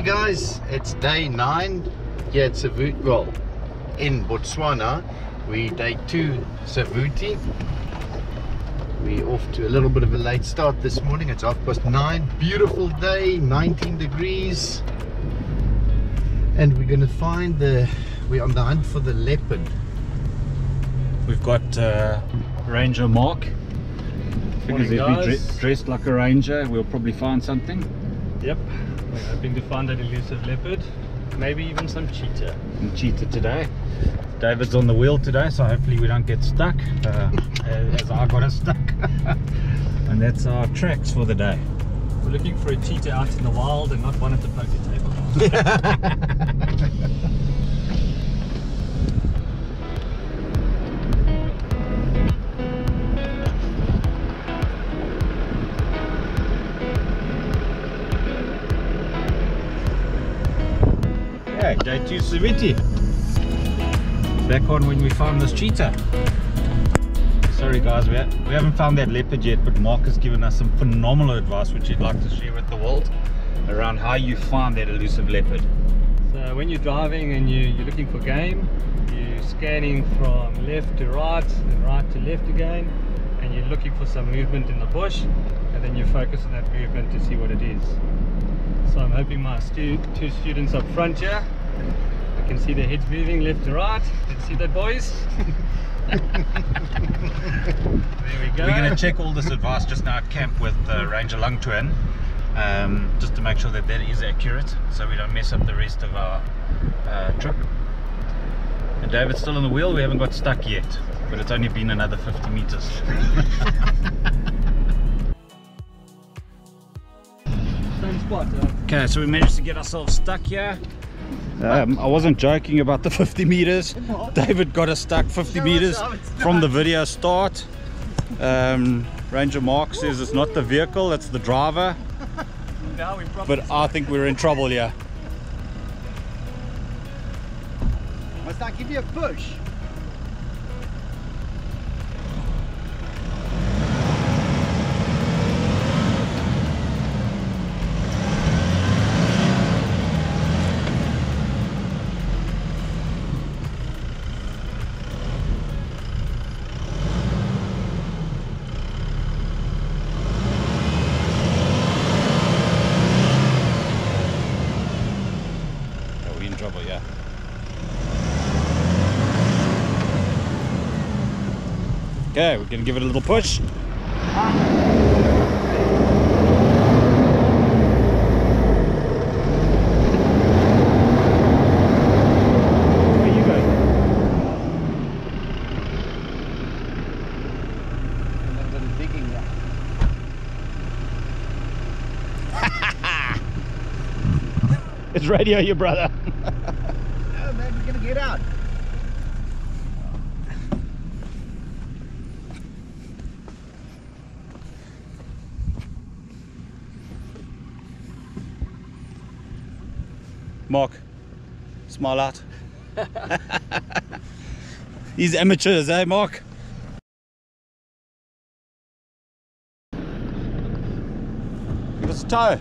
Hey guys, it's day 9 here at Savuti, well, in Botswana. We're day 2 Savuti. We're off to a little bit of a late start this morning. It's 9:30. Beautiful day, 19 degrees. And we're going to find we're on the hunt for the leopard. We've got Ranger Mark. Because if we dressed like a ranger, we'll probably find something. Yep, we're hoping to find an elusive leopard, maybe even some cheetah. And cheetah today. David's on the wheel today, so hopefully we don't get stuck, as I got us stuck. And that's our tracks for the day. We're looking for a cheetah out in the wild and not one at the poker table. Day 2 Savuti. Back on when we found this cheetah. Sorry guys, we haven't found that leopard yet, but Mark has given us some phenomenal advice which he'd like to share with the world around how you find that elusive leopard. So when you're driving and you're looking for game, you're scanning from left to right and right to left again, and you're looking for some movement in the bush, and then you focus on that movement to see what it is. So I'm hoping my two students up front here, I can see their heads moving left to right. Let's see that, boys. There we go. We're going to check all this advice just now at camp with Ranger Langtuan, just to make sure that that is accurate, so we don't mess up the rest of our trip. And David's still on the wheel. We haven't got stuck yet, but it's only been another 50 meters. Okay, so we managed to get ourselves stuck here. I wasn't joking about the 50 meters. David got us stuck 50 meters from the video start. Ranger Mark says it's not the vehicle, it's the driver. But I think we're in trouble here. Must I give you a push? Okay, we're gonna give it a little push. Where are you going? I'm digging there. It's radio, your brother. No, man, we're gonna get out. Mark, smile out. He's amateurs, eh, Mark? Give us a toe.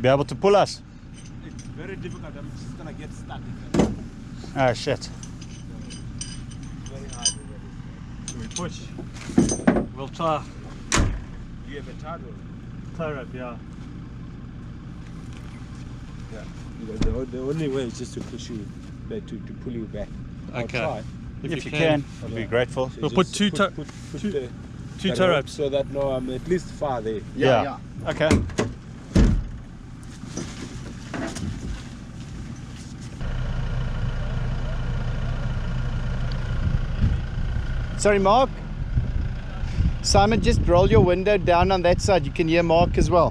Be able to pull us. It's very difficult. I'm just gonna get stuck. Oh shit. Very hard. Can we push? We'll try. You have a title. Rope, yeah. The only way is just to push you, to pull you back. Okay. I'll try. If you can, I'll be grateful. So we'll put two tow ropes so that now I'm at least far there. Yeah. Okay. Sorry, Mark. Simon, just roll your window down on that side. You can hear Mark as well.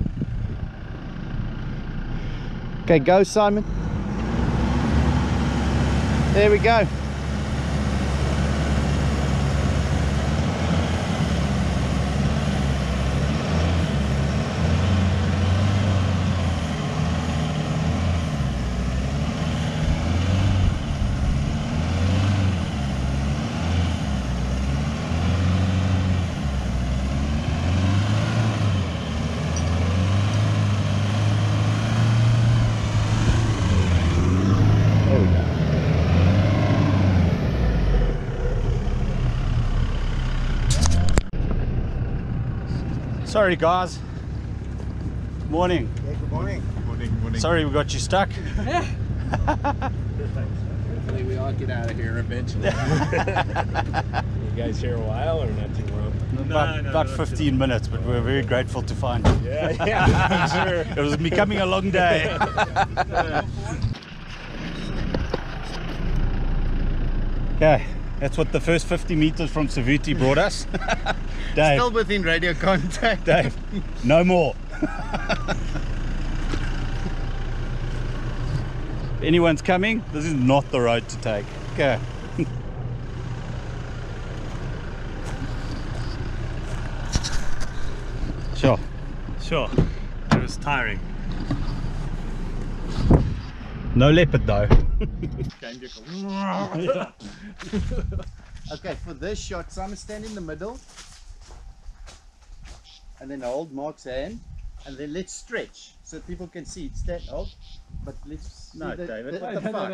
Okay, go, Simon. There we go. Sorry guys. Morning. Yeah, good morning. Morning. Sorry we got you stuck. Hopefully we all get out of here eventually. You guys here a while or not too long? About 15 minutes, but we're very grateful to find you. Yeah, sure. It was becoming a long day. Okay, that's what the first 50 meters from Savuti brought us. Dave, still within radio contact. Dave, no more. If anyone's coming, this is not the road to take. Okay. Sure. It was tiring. No leopard though. Okay, for this shot, so I'm gonna stand in the middle and then hold Mark's hand and then let's stretch so people can see it. Stand up, but let's... No, David. Jeez, I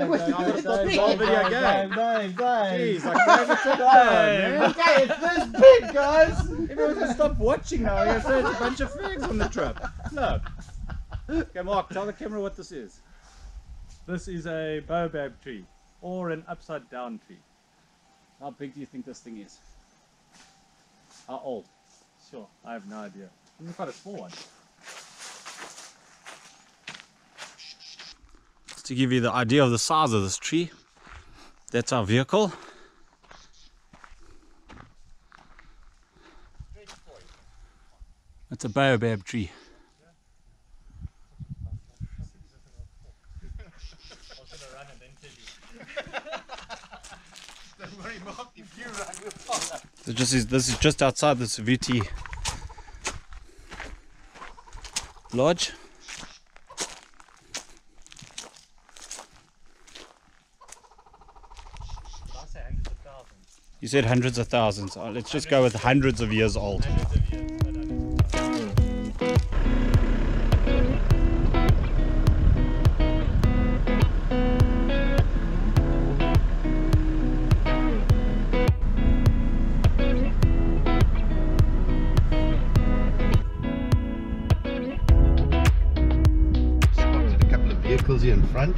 okay, it's this big, guys. Everyone's gonna stop watching now. You're gonna say a bunch of fags on the trip. Look. Okay, Mark, tell the camera what this is. This is a baobab tree, or an upside down tree. How big do you think this thing is? How old? Sure, I have no idea. It's quite a small one. Just to give you the idea of the size of this tree, that's our vehicle. It's a baobab tree. This is just outside the Savuti lodge. You said hundreds of thousands. Oh, let's just go with hundreds of years old. In front,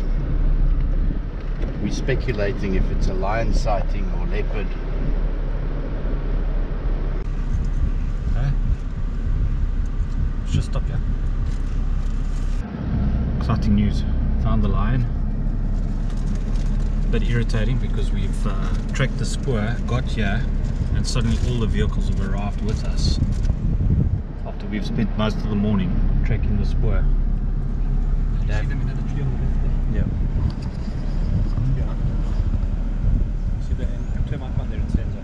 we're speculating if it's a lion sighting or leopard. Okay. Let's just stop here. Exciting news, found the lion. A bit irritating because we've tracked the spoor, got here, and suddenly all the vehicles have arrived with us after we've spent most of the morning tracking the spoor. You see them in the tree on the left there? Yeah. See the actually my one there in Senza.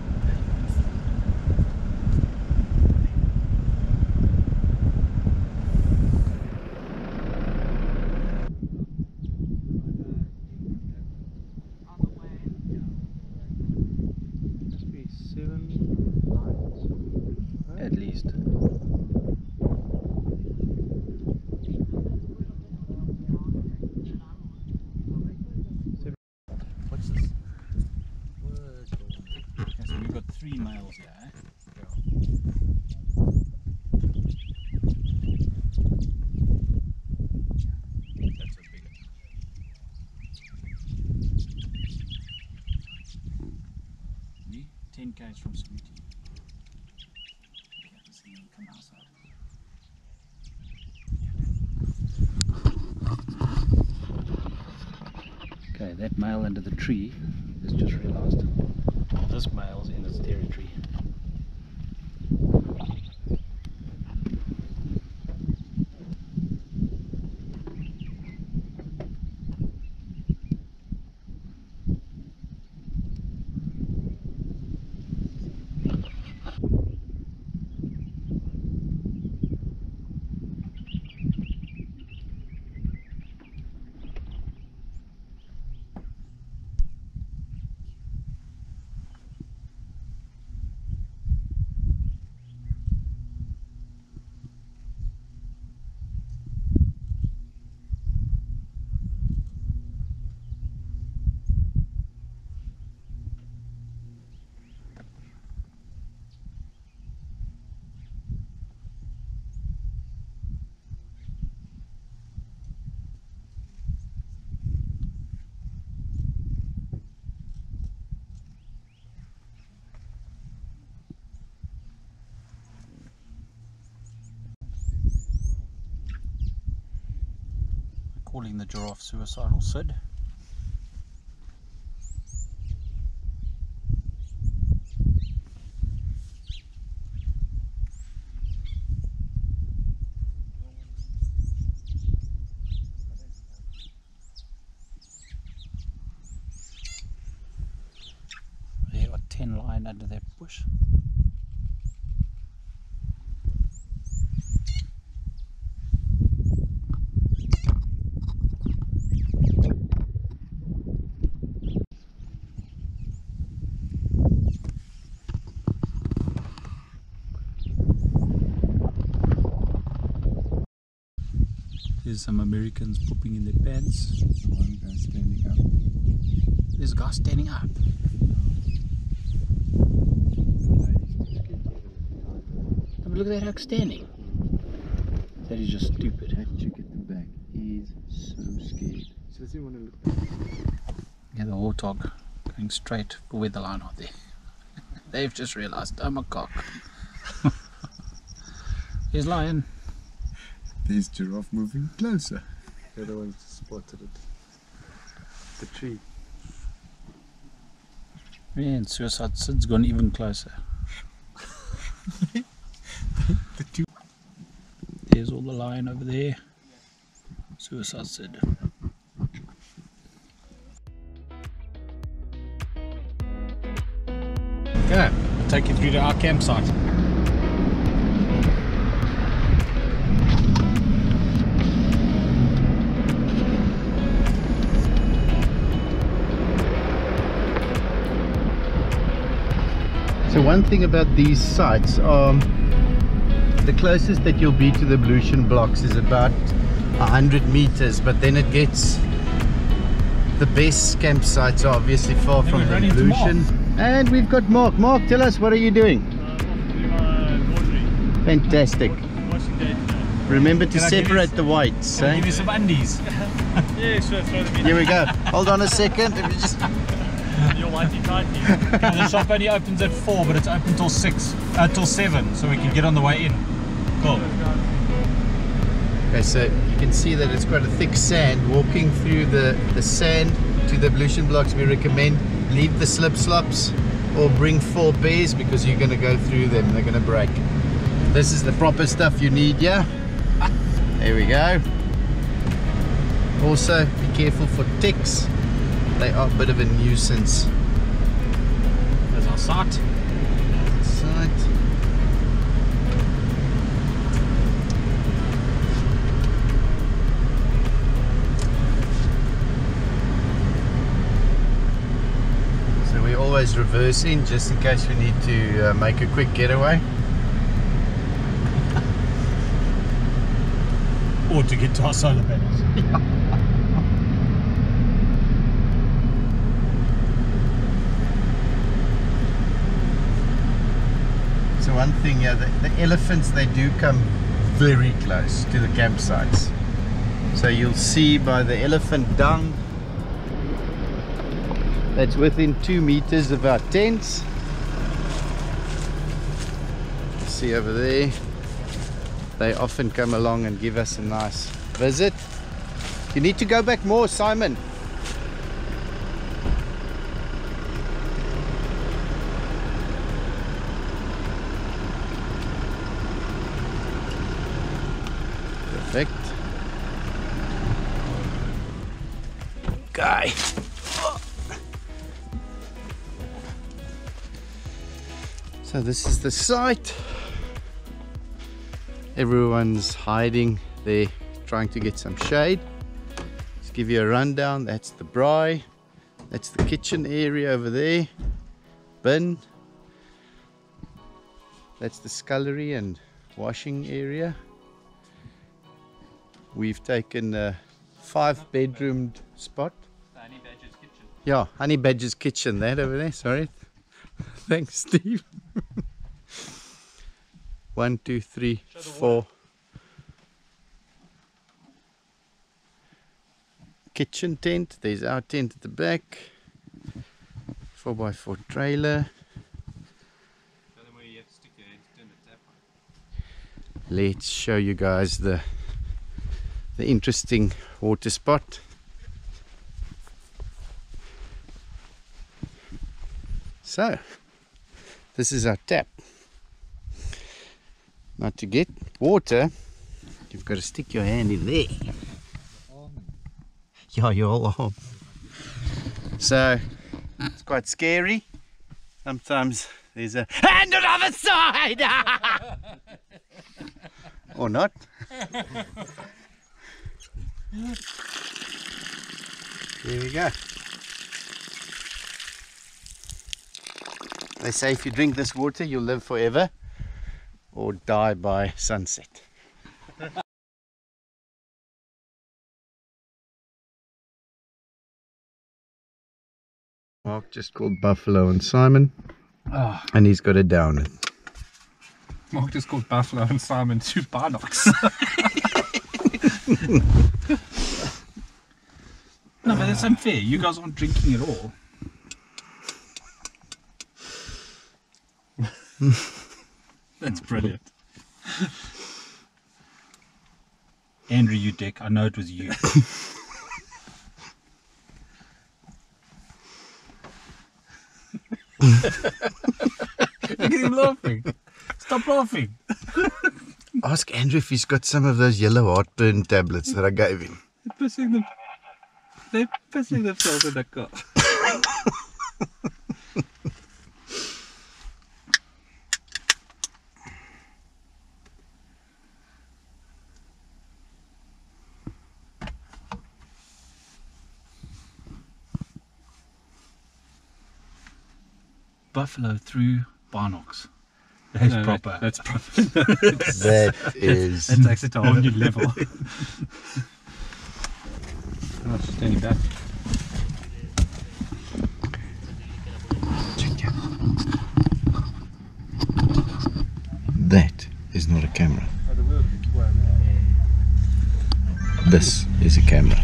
Must be 7 miles at least. From Savuti. Yeah, this thing will come outside. Okay, that male under the tree is just realized. Well, this male's in its territory. calling the giraffe suicidal Sid. They got 10 lying under that bush. There's some Americans pooping in their pants. There's one guy standing up. There's a guy standing up. No. Look at that hug standing. That is just stupid. How did you get them back? He's so scared. So does he want to look back? Yeah, the warthog going straight for where the line are there. They've just realized I'm a cock. He's lying. There's giraffe moving closer. The other one's spotted it. The tree. Man, suicide Sid's gone even closer. There's all the lion over there. Suicide Sid. Okay, I'll take you through to our campsite. So one thing about these sites, the closest that you'll be to the Bluetian blocks is about 100 meters, but then it gets, the best campsites are obviously far from the Bluetian. And we've got Mark. Mark, tell us, what are you doing? Fantastic. Remember to separate the whites. Can I give you some undies? Yeah, sure, throw them in. Here we go. Hold on a second. If you just... Your wifey tight. The shop only opens at 4, but it's open till 7, so we can get on the way in. Cool. Okay, so you can see that it's quite a thick sand. Walking through the sand to the ablution blocks, we recommend leave the slip-slops or bring 4 bears, because you're going to go through them. They're going to break. This is the proper stuff you need, yeah? There we go. Also, be careful for ticks. They are a bit of a nuisance. There's our site. So we always reverse in just in case we need to make a quick getaway. Or to get to our solar panels. Yeah. One thing, yeah, the elephants, they do come very close to the campsites, so you'll see by the elephant dung that's within 2 meters of our tents. See over there, they often come along and give us a nice visit. You need to go back more, Simon. Guy. Oh. So this is the site. Everyone's hiding there, trying to get some shade. Just give you a rundown. That's the braai. That's the kitchen area over there. Bin. That's the scullery and washing area. We've taken a 5-bedroomed spot. Honey Badger's Kitchen. Yeah, Honey Badger's Kitchen, that over there, sorry. Thanks, Steve. 1, 2, 3, 4. Kitchen tent, there's our tent at the back. 4x4 trailer. Let's show you guys the the interesting water spot. So this is our tap. Now to get water, you've got to stick your hand in there. Yeah, your whole arm. So it's quite scary. Sometimes there's a hand on the other side. Or not. There we go. They say if you drink this water, you'll live forever or die by sunset. Mark just called Buffalo and Simon, and he's got a downer. Mark just called Buffalo and Simon two barnocks. No, but that's unfair. You guys aren't drinking at all. That's brilliant. Andrew, you dick, I know it was you. Look at him laughing. Stop laughing. Ask Andrew if he's got some of those yellow heartburn tablets that I gave him. They're pissing themselves in the car. Buffalo through barnocks. That's no, proper. That's proper. That is. That takes it to a whole new level. I'm just standing back. That is not a camera. This is a camera.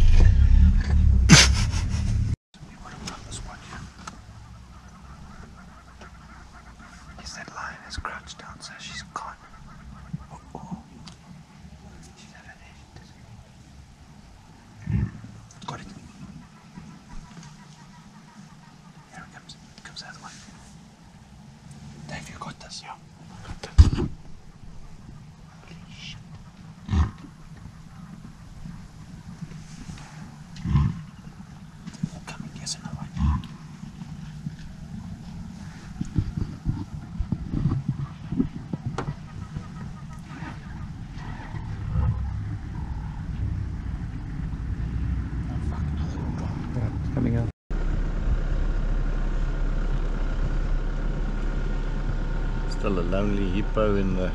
Still a lonely hippo in the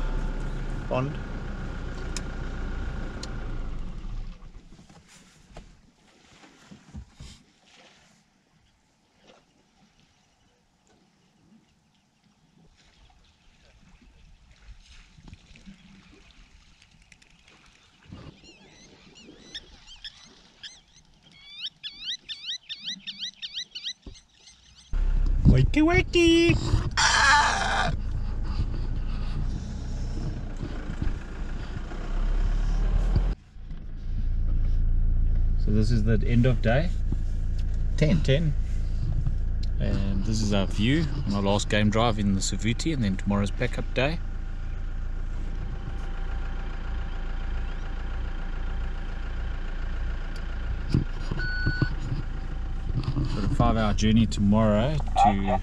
pond. Wakey wakey! This is the end of day 10, and this is our view on our last game drive in the Savuti, and then tomorrow's backup day. Got a 5-hour journey tomorrow to.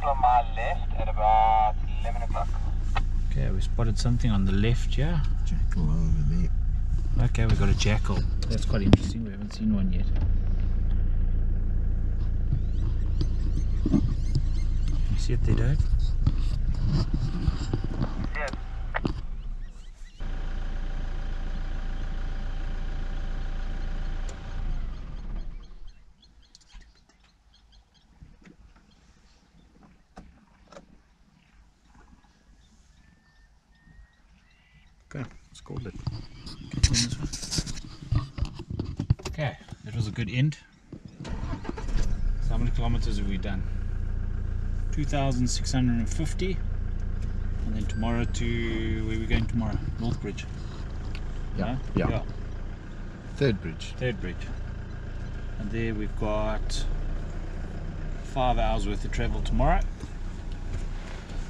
Okay, we spotted something on the left here. Jackal over there. Okay, we've got a jackal. That's quite interesting, we haven't seen one yet. You see it there, Dave? Yeah. Okay, let's call it. Okay, that was a good end. So how many kilometers have we done? 2,650, and then tomorrow to where are we going tomorrow? North Bridge. Yeah. Yeah. Third Bridge. Third Bridge. And there we've got 5 hours worth of travel tomorrow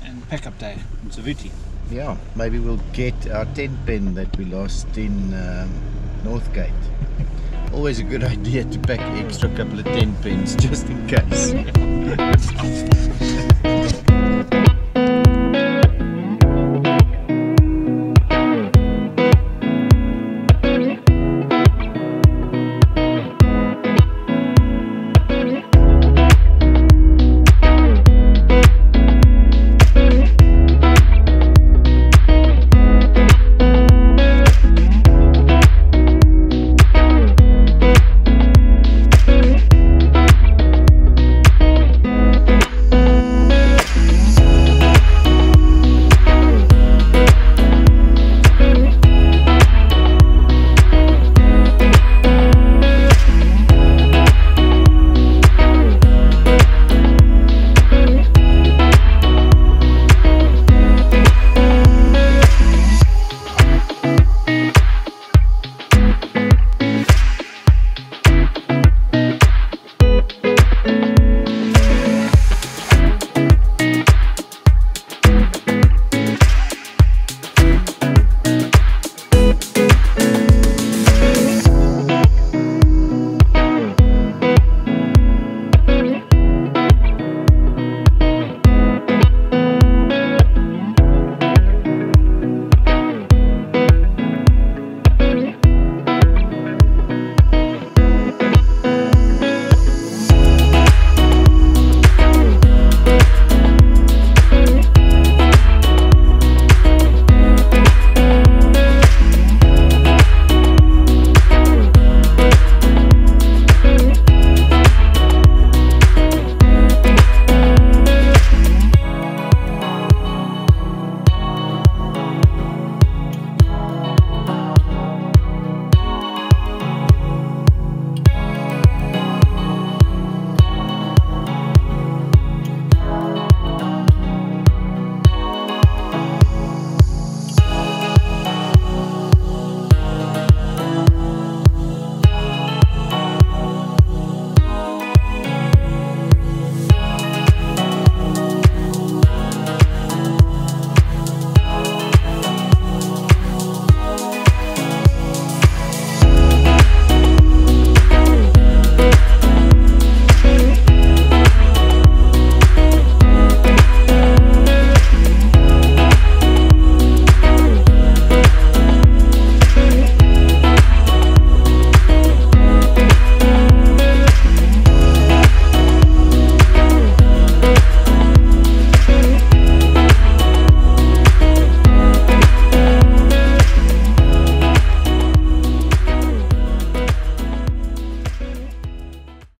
and pack-up day in Savuti. Yeah, maybe we'll get our tent pen that we lost in Northgate. Always a good idea to pack an extra couple of tent pens just in case.